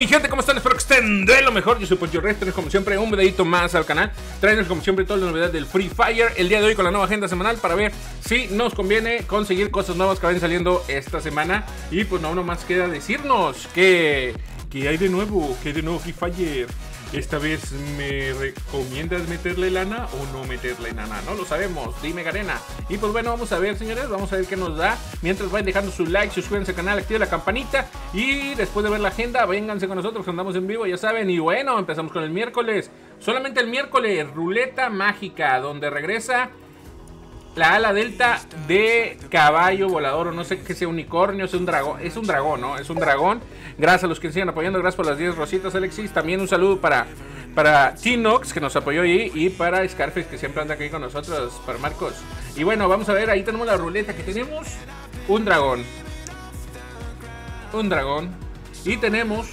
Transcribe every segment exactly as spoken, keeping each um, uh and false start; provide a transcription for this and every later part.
Y gente, ¿cómo están? Espero que estén de lo mejor. Yo soy Poncho ElRex, traes como siempre un videito más al canal. Traenos como siempre todas las novedades del Free Fire. El día de hoy con la nueva agenda semanal para ver si nos conviene conseguir cosas nuevas que vayan saliendo esta semana. Y pues no, nomás queda decirnos que, que hay de nuevo, que hay de nuevo Free Fire. Esta vez, ¿me recomiendas meterle lana o no meterle lana? No lo sabemos, dime Garena. Y pues bueno, vamos a ver, señores, vamos a ver qué nos da. Mientras vayan dejando su like, suscríbanse al canal, activen la campanita. Y después de ver la agenda, vénganse con nosotros que andamos en vivo, ya saben. Y bueno, empezamos con el miércoles. Solamente el miércoles, ruleta mágica, donde regresa la ala delta de caballo volador, o no sé qué sea, unicornio, es un dragón, es un dragón, ¿no? Es un dragón. Gracias a los que sigan apoyando, gracias por las diez rositas, Alexis. También un saludo para, para Tinox, que nos apoyó ahí, y para Scarface, que siempre anda aquí con nosotros, para Marcos. Y bueno, vamos a ver, ahí tenemos la ruleta que tenemos. Un dragón. Un dragón. Y tenemos...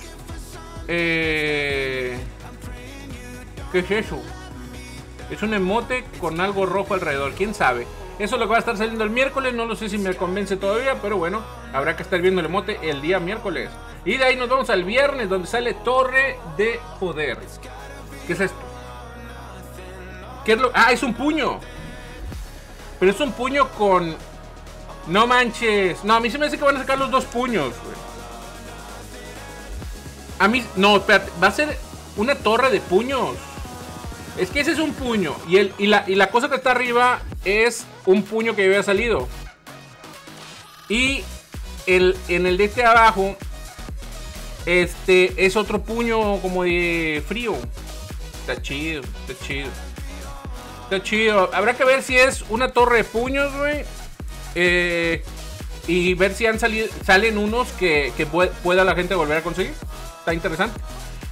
Eh, ¿qué es eso? Es un emote con algo rojo alrededor, quién sabe. Eso es lo que va a estar saliendo el miércoles. No lo sé si me convence todavía, pero bueno, habrá que estar viendo el emote el día miércoles. Y de ahí nos vamos al viernes, donde sale Torre de Poder. ¿Qué es esto? ¿Qué es lo...? Ah, es un puño. Pero es un puño con... No manches. No, a mí se me hace que van a sacar los dos puños, güey. A mí... No, espérate. Va a ser una torre de puños. Es que ese es un puño. Y, el, y, la, y la cosa que está arriba es un puño que había salido. Y el, en el de este abajo, este es otro puño como de frío. Está chido, está chido. Está chido. Habrá que ver si es una torre de puños, güey. Eh, y ver si han salido, salen unos que, que pueda la gente volver a conseguir. Está interesante.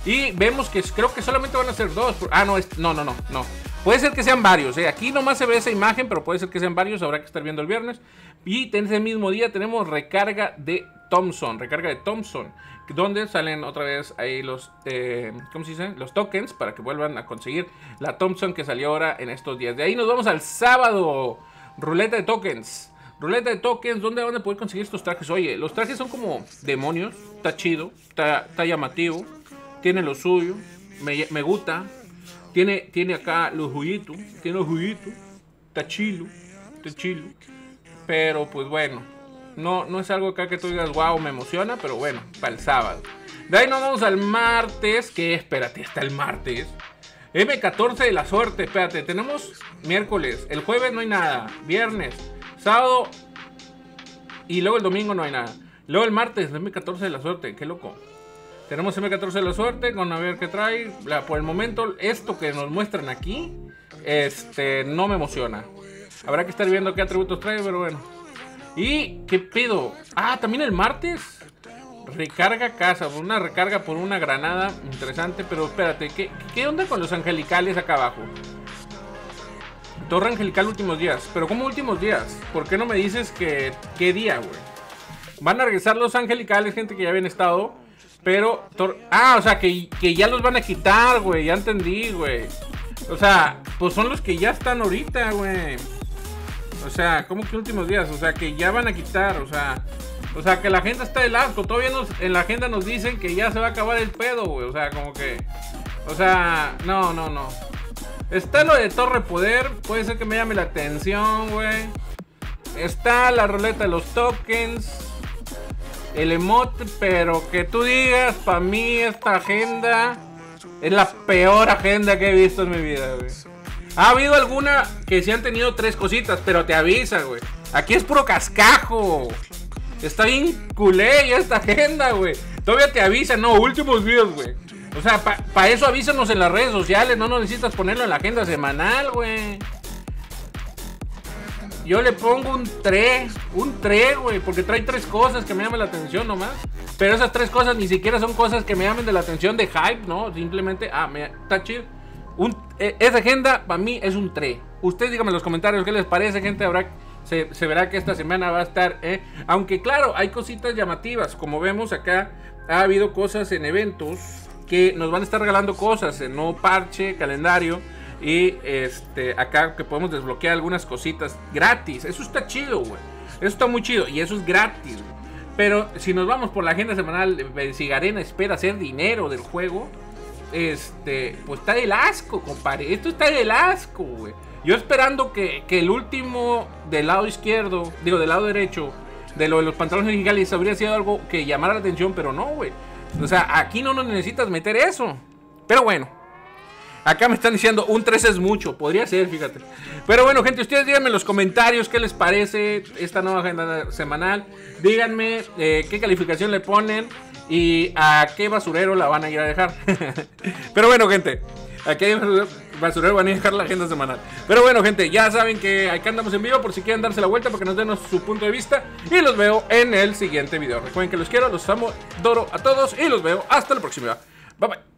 Y vemos que creo que solamente van a ser dos. Ah, no, es, no, no, no, no. Puede ser que sean varios, eh. Aquí nomás se ve esa imagen, pero puede ser que sean varios. Habrá que estar viendo el viernes. Y en ese mismo día tenemos recarga de Thompson. Recarga de Thompson. Donde salen otra vez ahí los, eh, ¿cómo se dice? Los tokens para que vuelvan a conseguir la Thompson que salió ahora en estos días. De ahí nos vamos al sábado. Ruleta de tokens. Ruleta de tokens, ¿dónde van a poder conseguir estos trajes? Oye, los trajes son como demonios. Está chido, está, está llamativo. Tiene lo suyo, me, me gusta. Tiene, tiene acá los juguitos. Tiene los juguitos. Está chilo, está chilo. Pero pues bueno, no, no es algo acá que tú digas, wow, me emociona. Pero bueno, para el sábado. De ahí nos vamos al martes. Que espérate, está el martes. M catorce de la suerte, espérate. Tenemos miércoles, el jueves no hay nada. Viernes, sábado. Y luego el domingo no hay nada. Luego el martes, M catorce de la suerte, qué loco. Tenemos M catorce de la suerte, con a ver qué trae. La, por el momento, esto que nos muestran aquí, este, no me emociona. Habrá que estar viendo qué atributos trae, pero bueno. ¿Y qué pedo? Ah, también el martes. Recarga casa, una recarga por una granada. Interesante, pero espérate, ¿qué, qué onda con los angelicales acá abajo? Torre angelical últimos días, pero ¿cómo últimos días? ¿Por qué no me dices que qué día, güey? Van a regresar los angelicales, gente que ya habían estado. Pero, ah, o sea, que, que ya los van a quitar, güey, ya entendí, güey. O sea, pues son los que ya están ahorita, güey. O sea, ¿cómo que últimos días? O sea, que ya van a quitar, o sea. O sea, que la gente está del asco. Todavía nos, en la agenda nos dicen que ya se va a acabar el pedo, güey. O sea, como que... O sea, no, no, no. Está lo de Torre Poder, puede ser que me llame la atención, güey. Está la ruleta de los tokens. El emote, pero que tú digas, para mí esta agenda es la peor agenda que he visto en mi vida, güey. Ha habido alguna que sí han tenido tres cositas, pero te avisa, güey. Aquí es puro cascajo. Está bien culé esta agenda, güey. Todavía te avisa, no, últimos días, güey. O sea, para pa eso avísanos en las redes sociales, no nos necesitas ponerlo en la agenda semanal, güey. Yo le pongo un tres, un tres, güey, porque trae tres cosas que me llaman la atención nomás. Pero esas tres cosas ni siquiera son cosas que me llamen de la atención de hype, ¿no? Simplemente, ah, me, está chido. Un, eh, esa agenda para mí es un tres. Ustedes díganme en los comentarios qué les parece, gente. Habrá, se, se verá que esta semana va a estar, eh. Aunque claro, hay cositas llamativas. Como vemos acá, ha habido cosas en eventos que nos van a estar regalando cosas en nuevo parche, calendario. Y este, acá que podemos desbloquear algunas cositas gratis. Eso está chido, güey. Eso está muy chido. Y eso es gratis, güey. Pero si nos vamos por la agenda semanal, si Garena espera hacer dinero del juego, este, pues está del asco, compadre. Esto está del asco, güey. Yo esperando que, que el último del lado izquierdo, digo, del lado derecho, de lo de los pantalones digitales habría sido algo que llamara la atención, pero no, güey. O sea, aquí no nos necesitas meter eso. Pero bueno, acá me están diciendo un tres es mucho. Podría ser, fíjate. Pero bueno, gente, ustedes díganme en los comentarios qué les parece esta nueva agenda semanal. Díganme eh, qué calificación le ponen y a qué basurero la van a ir a dejar. Pero bueno, gente, a qué basurero van a dejar la agenda semanal. Pero bueno, gente, ya saben que acá andamos en vivo por si quieren darse la vuelta, porque nos den su punto de vista. Y los veo en el siguiente video. Recuerden que los quiero, los amo, adoro a todos y los veo hasta la próxima. Bye bye.